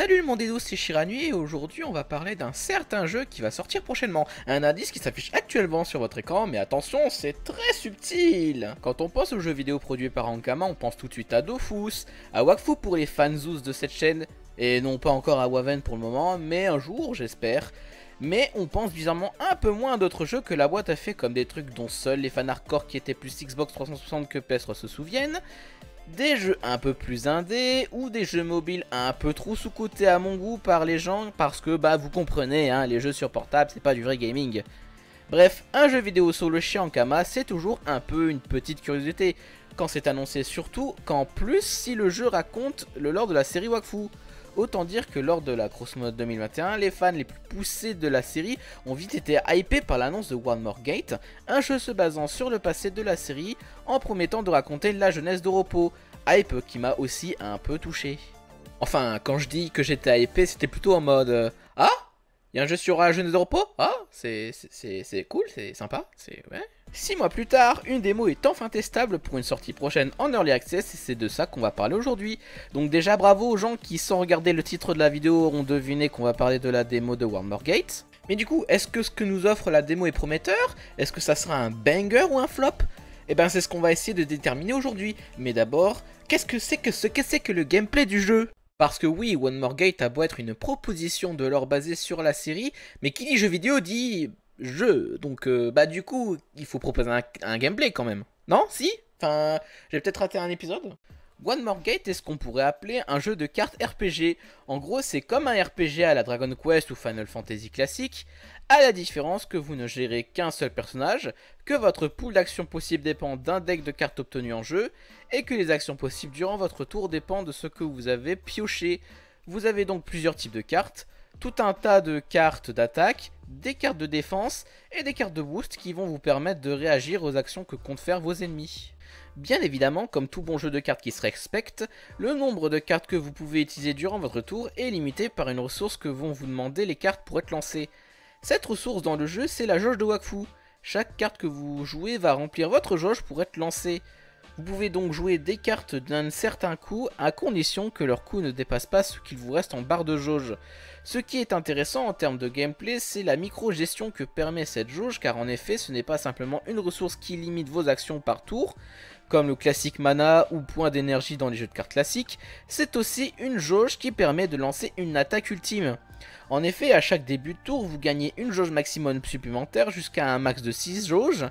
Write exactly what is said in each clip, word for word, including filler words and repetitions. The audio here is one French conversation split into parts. Salut mon dédo, c'est Shiranui et aujourd'hui on va parler d'un certain jeu qui va sortir prochainement. Un indice qui s'affiche actuellement sur votre écran, mais attention, c'est très subtil. Quand on pense aux jeux vidéo produits par Ankama, on pense tout de suite à Dofus, à Wakfu pour les fanzous de cette chaîne, et non pas encore à Waven pour le moment, mais un jour j'espère. Mais on pense bizarrement un peu moins à d'autres jeux que la boîte a fait, comme des trucs dont seuls les fans hardcore qui étaient plus Xbox trois cent soixante que P S trois se souviennent, des jeux un peu plus indés ou des jeux mobiles un peu trop sous-cotés à mon goût par les gens parce que bah vous comprenez hein, les jeux sur portable c'est pas du vrai gaming. Bref, un jeu vidéo solo chez Ankama c'est toujours un peu une petite curiosité quand c'est annoncé, surtout qu'en plus si le jeu raconte le lore de la série Wakfu. Autant dire que lors de la Crossmode deux mille vingt et un, les fans les plus poussés de la série ont vite été hypés par l'annonce de One More Gate, un jeu se basant sur le passé de la série en promettant de raconter la jeunesse d'Oropo, hype qui m'a aussi un peu touché. Enfin, quand je dis que j'étais hypé, c'était plutôt en mode euh, ah, il y a un jeu sur la jeunesse d'Oropo, ah, c'est cool, c'est sympa, c'est ouais. Six mois plus tard, une démo est enfin testable pour une sortie prochaine en Early Access et c'est de ça qu'on va parler aujourd'hui. Donc déjà bravo aux gens qui sans regarder le titre de la vidéo auront deviné qu'on va parler de la démo de One More Gate. Mais du coup, est-ce que ce que nous offre la démo est prometteur? Est-ce que ça sera un banger ou un flop? Eh ben c'est ce qu'on va essayer de déterminer aujourd'hui. Mais d'abord, qu'est-ce que c'est que ce que c'est que le gameplay du jeu? Parce que oui, One More Gate a beau être une proposition de lore basée sur la série, mais qui dit jeu vidéo dit... jeu, donc euh, bah du coup il faut proposer un, un gameplay quand même, non? Si? Enfin, j'ai peut-être raté un épisode. One More Gate est ce qu'on pourrait appeler un jeu de cartes R P G. En gros c'est comme un R P G à la Dragon Quest ou Final Fantasy classique, à la différence que vous ne gérez qu'un seul personnage, que votre pool d'actions possibles dépend d'un deck de cartes obtenu en jeu, et que les actions possibles durant votre tour dépendent de ce que vous avez pioché. Vous avez donc plusieurs types de cartes, tout un tas de cartes d'attaque, des cartes de défense et des cartes de boost qui vont vous permettre de réagir aux actions que comptent faire vos ennemis. Bien évidemment, comme tout bon jeu de cartes qui se respecte, le nombre de cartes que vous pouvez utiliser durant votre tour est limité par une ressource que vont vous demander les cartes pour être lancées. Cette ressource dans le jeu, c'est la jauge de Wakfu. Chaque carte que vous jouez va remplir votre jauge pour être lancée. Vous pouvez donc jouer des cartes d'un certain coût à condition que leur coût ne dépasse pas ce qu'il vous reste en barre de jauge. Ce qui est intéressant en termes de gameplay, c'est la micro-gestion que permet cette jauge, car en effet ce n'est pas simplement une ressource qui limite vos actions par tour, comme le classique mana ou point d'énergie dans les jeux de cartes classiques, c'est aussi une jauge qui permet de lancer une attaque ultime. En effet, à chaque début de tour, vous gagnez une jauge maximum supplémentaire jusqu'à un max de six jauges,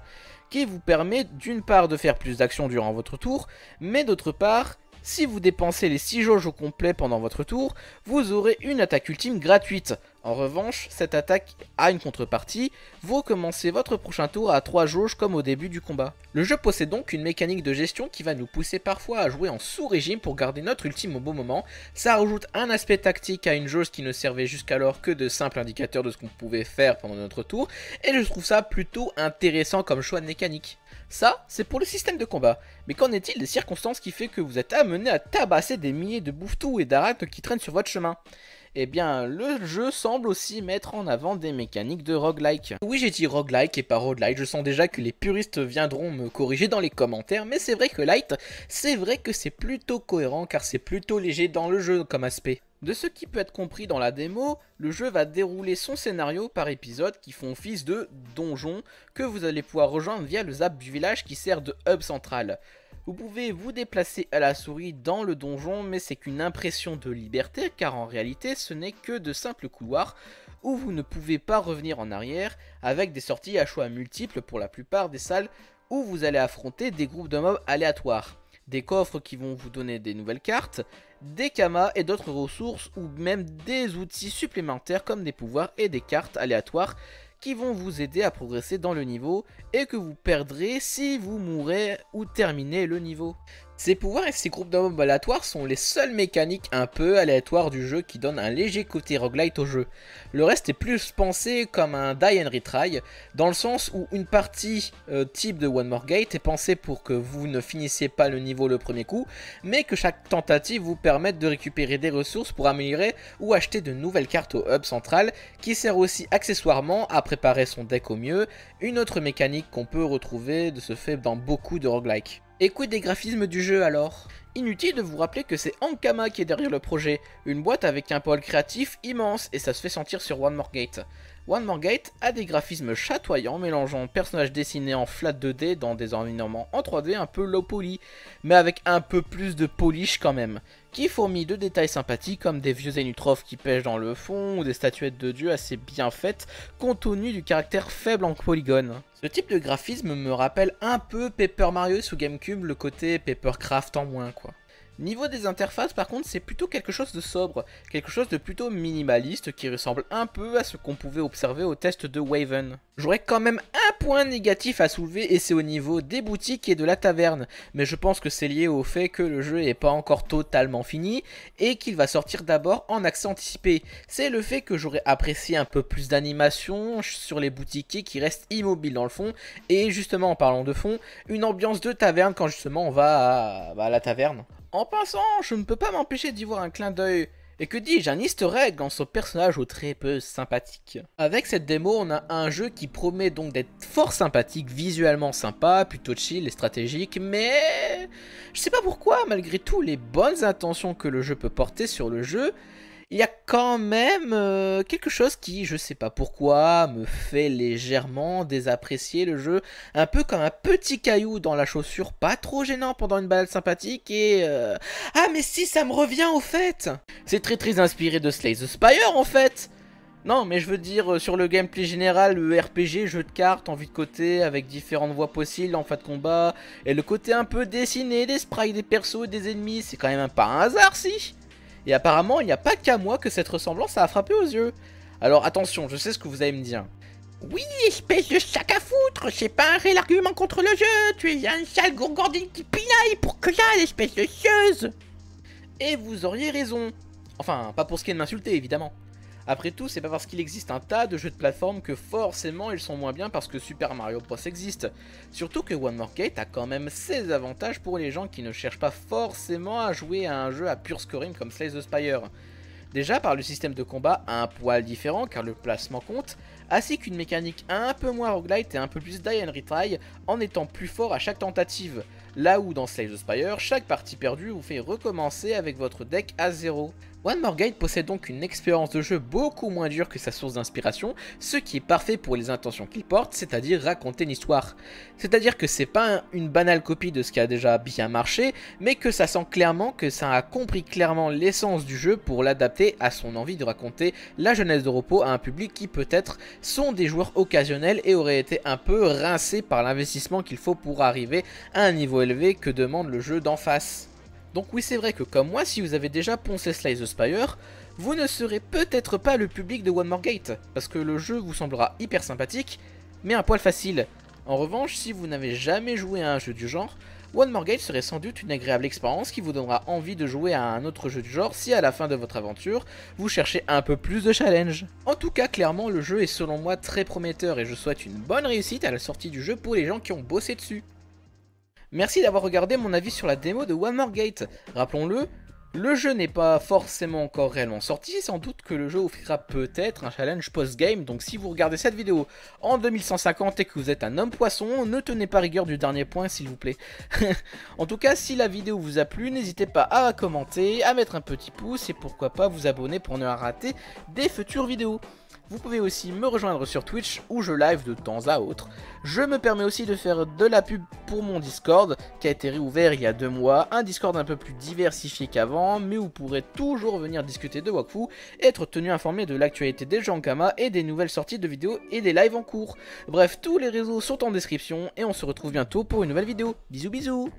qui vous permet d'une part de faire plus d'actions durant votre tour, mais d'autre part, si vous dépensez les six jauges au complet pendant votre tour, vous aurez une attaque ultime gratuite. En revanche, cette attaque a une contrepartie, vous commencez votre prochain tour à trois jauges comme au début du combat. Le jeu possède donc une mécanique de gestion qui va nous pousser parfois à jouer en sous-régime pour garder notre ultime au bon moment. Ça rajoute un aspect tactique à une jauge qui ne servait jusqu'alors que de simple indicateur de ce qu'on pouvait faire pendant notre tour, et je trouve ça plutôt intéressant comme choix de mécanique. Ça, c'est pour le système de combat, mais qu'en est-il des circonstances qui fait que vous êtes amené à tabasser des milliers de bouffetous et d'arates qui traînent sur votre chemin? Eh bien, le jeu semble aussi mettre en avant des mécaniques de roguelike. Oui, j'ai dit roguelike et pas roguelite, je sens déjà que les puristes viendront me corriger dans les commentaires, mais c'est vrai que light, c'est vrai que c'est plutôt cohérent car c'est plutôt léger dans le jeu comme aspect. De ce qui peut être compris dans la démo, le jeu va dérouler son scénario par épisodes qui font office de donjon que vous allez pouvoir rejoindre via le zap du village qui sert de hub central. Vous pouvez vous déplacer à la souris dans le donjon, mais c'est qu'une impression de liberté car en réalité ce n'est que de simples couloirs où vous ne pouvez pas revenir en arrière, avec des sorties à choix multiples pour la plupart des salles où vous allez affronter des groupes de mobs aléatoires, des coffres qui vont vous donner des nouvelles cartes, des kamas et d'autres ressources ou même des outils supplémentaires comme des pouvoirs et des cartes aléatoires qui vont vous aider à progresser dans le niveau et que vous perdrez si vous mourrez ou terminez le niveau. Ces pouvoirs et ces groupes de mobs aléatoires sont les seules mécaniques un peu aléatoires du jeu qui donnent un léger côté roguelite au jeu. Le reste est plus pensé comme un die and retry, dans le sens où une partie euh, type de One More Gate est pensée pour que vous ne finissiez pas le niveau le premier coup, mais que chaque tentative vous permette de récupérer des ressources pour améliorer ou acheter de nouvelles cartes au hub central, qui sert aussi accessoirement à préparer son deck au mieux, une autre mécanique qu'on peut retrouver de ce fait dans beaucoup de roguelike. Et quid des graphismes du jeu alors ? Inutile de vous rappeler que c'est Ankama qui est derrière le projet, une boîte avec un pôle créatif immense et ça se fait sentir sur One More Gate. One More Gate a des graphismes chatoyants mélangeant personnages dessinés en flat deux D dans des environnements en trois D un peu low poly, mais avec un peu plus de polish quand même, qui fourmille de détails sympathiques comme des vieux zénutrophes qui pêchent dans le fond ou des statuettes de dieux assez bien faites compte tenu du caractère faible en polygone. Ce type de graphisme me rappelle un peu Paper Mario sous GameCube, le côté Papercraft en moins quoi. Niveau des interfaces par contre c'est plutôt quelque chose de sobre, quelque chose de plutôt minimaliste qui ressemble un peu à ce qu'on pouvait observer au test de Waven. J'aurais quand même un point négatif à soulever et c'est au niveau des boutiques et de la taverne, mais je pense que c'est lié au fait que le jeu n'est pas encore totalement fini et qu'il va sortir d'abord en accès anticipé. C'est le fait que j'aurais apprécié un peu plus d'animation sur les boutiquiers qui restent immobiles dans le fond et justement en parlant de fond, une ambiance de taverne quand justement on va à, bah, à la taverne. En passant, je ne peux pas m'empêcher d'y voir un clin d'œil. Et que dis-je, un easter egg en ce personnage au très peu sympathique. Avec cette démo, on a un jeu qui promet donc d'être fort sympathique, visuellement sympa, plutôt chill et stratégique, mais... je sais pas pourquoi, malgré tout les bonnes intentions que le jeu peut porter sur le jeu, il y a quand même euh, quelque chose qui, je sais pas pourquoi, me fait légèrement désapprécier le jeu. Un peu comme un petit caillou dans la chaussure, pas trop gênant pendant une balade sympathique et... Euh... ah mais si, ça me revient au fait. C'est très très inspiré de Slay the Spire en fait. Non mais je veux dire sur le gameplay général, le R P G, jeu de cartes en vue de côté avec différentes voies possibles en fin de combat. Et le côté un peu dessiné, des sprites, des persos, des ennemis, c'est quand même pas un hasard si. Et apparemment, il n'y a pas qu'à moi que cette ressemblance a frappé aux yeux. Alors attention, je sais ce que vous allez me dire. Oui, espèce de sac à foutre, c'est pas un réel argument contre le jeu. Tu es un sale gourgandine qui pinaille pour que là, espèce de chieuse. Et vous auriez raison. Enfin, pas pour ce qui est de m'insulter, évidemment. Après tout, c'est pas parce qu'il existe un tas de jeux de plateforme que forcément ils sont moins bien parce que Super Mario Bros existe. Surtout que One More Gate a quand même ses avantages pour les gens qui ne cherchent pas forcément à jouer à un jeu à pur scoring comme Slay the Spire. Déjà par le système de combat un poil différent car le placement compte, ainsi qu'une mécanique un peu moins roguelite et un peu plus die and retry en étant plus fort à chaque tentative. Là où dans Slay the Spire, chaque partie perdue vous fait recommencer avec votre deck à zéro. One More Gate possède donc une expérience de jeu beaucoup moins dure que sa source d'inspiration, ce qui est parfait pour les intentions qu'il porte, c'est-à-dire raconter une histoire. C'est-à-dire que c'est pas une banale copie de ce qui a déjà bien marché, mais que ça sent clairement que ça a compris clairement l'essence du jeu pour l'adapter à son envie de raconter la jeunesse d'Oropo à un public qui peut-être sont des joueurs occasionnels et auraient été un peu rincés par l'investissement qu'il faut pour arriver à un niveau élevé que demande le jeu d'en face. Donc oui, c'est vrai que comme moi, si vous avez déjà poncé Slay the Spire, vous ne serez peut-être pas le public de One More Gate, parce que le jeu vous semblera hyper sympathique, mais un poil facile. En revanche, si vous n'avez jamais joué à un jeu du genre, One More Gate serait sans doute une agréable expérience qui vous donnera envie de jouer à un autre jeu du genre si à la fin de votre aventure, vous cherchez un peu plus de challenge. En tout cas, clairement, le jeu est selon moi très prometteur et je souhaite une bonne réussite à la sortie du jeu pour les gens qui ont bossé dessus. Merci d'avoir regardé mon avis sur la démo de One More Gate. Rappelons-le, le jeu n'est pas forcément encore réellement sorti, sans doute que le jeu offrira peut-être un challenge post-game, donc si vous regardez cette vidéo en deux mille cent cinquante et que vous êtes un homme poisson, ne tenez pas rigueur du dernier point s'il vous plaît. En tout cas, si la vidéo vous a plu, n'hésitez pas à commenter, à mettre un petit pouce et pourquoi pas vous abonner pour ne rater des futures vidéos. Vous pouvez aussi me rejoindre sur Twitch où je live de temps à autre. Je me permets aussi de faire de la pub pour mon Discord qui a été réouvert il y a deux mois. Un Discord un peu plus diversifié qu'avant mais où vous pourrez toujours venir discuter de Wakfu et être tenu informé de l'actualité des jeux Ankama et des nouvelles sorties de vidéos et des lives en cours. Bref, tous les réseaux sont en description et on se retrouve bientôt pour une nouvelle vidéo. Bisous bisous.